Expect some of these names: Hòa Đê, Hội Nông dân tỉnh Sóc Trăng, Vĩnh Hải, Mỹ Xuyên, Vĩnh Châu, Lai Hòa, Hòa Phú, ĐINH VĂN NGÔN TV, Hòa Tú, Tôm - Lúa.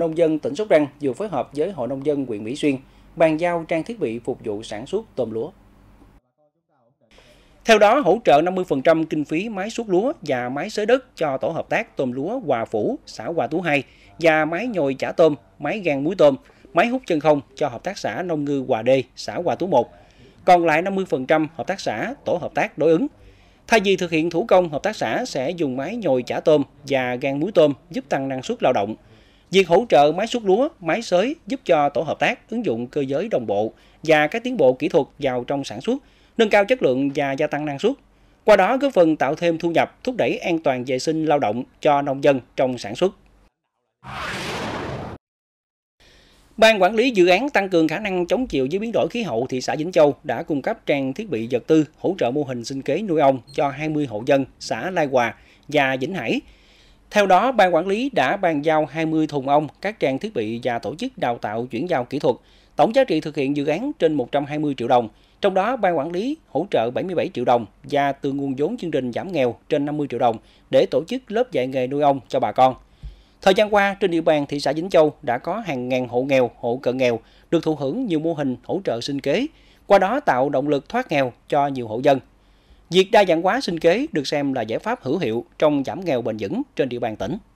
Hội Nông dân tỉnh Sóc Trăng vừa phối hợp với Hội Nông dân huyện Mỹ Xuyên bàn giao trang thiết bị phục vụ sản xuất tôm lúa. Theo đó, hỗ trợ 50% kinh phí máy suốt lúa và máy xới đất cho tổ hợp tác tôm lúa Hòa Phú, xã Hòa Tú 2 và máy nhồi chả tôm, máy gan muối tôm, máy hút chân không cho hợp tác xã nông ngư Hòa Đê, xã Hòa Tú 1. Còn lại 50% hợp tác xã, tổ hợp tác đối ứng. Thay vì thực hiện thủ công, hợp tác xã sẽ dùng máy nhồi chả tôm và gan muối tôm giúp tăng năng suất lao động. Việc hỗ trợ máy suốt lúa, máy xới giúp cho tổ hợp tác ứng dụng cơ giới đồng bộ và các tiến bộ kỹ thuật vào trong sản xuất, nâng cao chất lượng và gia tăng năng suất. Qua đó góp phần tạo thêm thu nhập, thúc đẩy an toàn vệ sinh lao động cho nông dân trong sản xuất. Ban quản lý dự án tăng cường khả năng chống chịu với biến đổi khí hậu thị xã Vĩnh Châu đã cung cấp trang thiết bị vật tư hỗ trợ mô hình sinh kế nuôi ong cho 20 hộ dân xã Lai Hòa và Vĩnh Hải. Theo đó, ban quản lý đã bàn giao 20 thùng ong, các trang thiết bị và tổ chức đào tạo chuyển giao kỹ thuật. Tổng giá trị thực hiện dự án trên 120 triệu đồng, trong đó ban quản lý hỗ trợ 77 triệu đồng và từ nguồn vốn chương trình giảm nghèo trên 50 triệu đồng để tổ chức lớp dạy nghề nuôi ong cho bà con. Thời gian qua, trên địa bàn thị xã Vĩnh Châu đã có hàng ngàn hộ nghèo, hộ cận nghèo được thụ hưởng nhiều mô hình hỗ trợ sinh kế, qua đó tạo động lực thoát nghèo cho nhiều hộ dân. Việc đa dạng hóa sinh kế được xem là giải pháp hữu hiệu trong giảm nghèo bền vững trên địa bàn tỉnh.